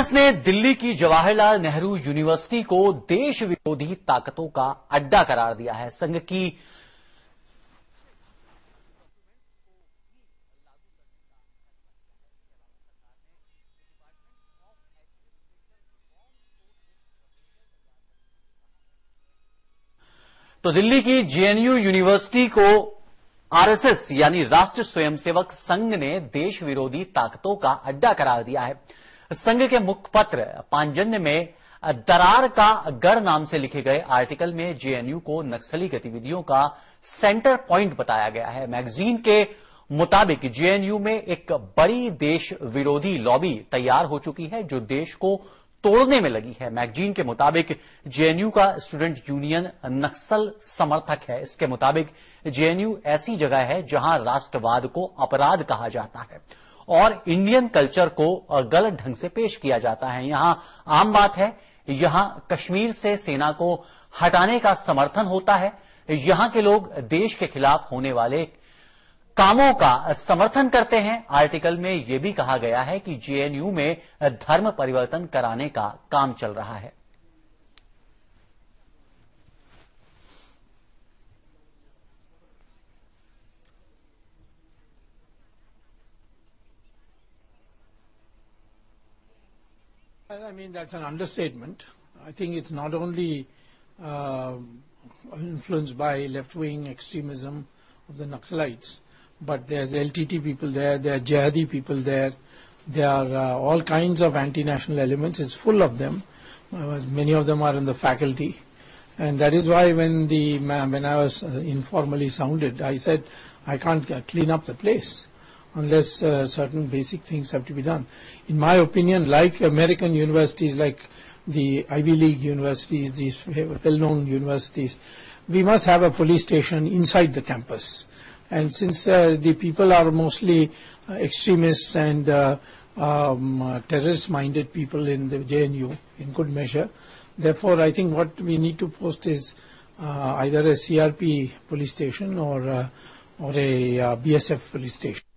RSS ने दिल्ली की Jawaharlal Nehru university को देश विरोधी ताकतों का अड्डा करार दिया है। संघ की तो दिल्ली की जेएनयू यूनिवर्सिटी को आरएसएस यानी राष्ट्रीय स्वयंसेवक संघ ने देश विरोधी ताकतों का अड्डा करार दिया है। संघ के मुखपत्र पांजन्य में दरार का गर नाम से लिखे गए आर्टिकल में जेएनयू को नक्सली गतिविधियों का सेंटर प्वाइंट बताया गया है। मैगजीन के मुताबिक जेएनयू में एक बड़ी देश विरोधी लॉबी तैयार हो चुकी है जो देश को तोड़ने में लगी है। मैगजीन के मुताबिक जेएनयू का स्टूडेंट यूनियन नक्सल समर्थक है। इसके मुताबिक जेएनयू ऐसी जगह है जहां राष्ट्रवाद को अपराध कहा जाता है और इंडियन कल्चर को गलत ढंग से पेश किया जाता है। यहां आम बात है, यहां कश्मीर से सेना को हटाने का समर्थन होता है, यहां के लोग देश के खिलाफ होने वाले कामों का समर्थन करते हैं। आर्टिकल में यह भी कहा गया है कि जेएनयू में धर्म परिवर्तन कराने का काम चल रहा है। I mean, that's an understatement. I think it's not only influenced by left-wing extremism of the Naxalites. But there's LTT people there, there are jihadi people there, there are all kinds of anti-national elements. It's full of them. Many of them are in the faculty, and that is why when I was informally sounded, I said I can't clean up the place unless certain basic things have to be done. In my opinion, like American universities, like the Ivy League universities, these well-known universities, we must have a police station inside the campus. And since the people are mostly extremists and terrorist-minded people in the JNU, in good measure, therefore I think what we need to post is either a CRP police station or a BSF police station.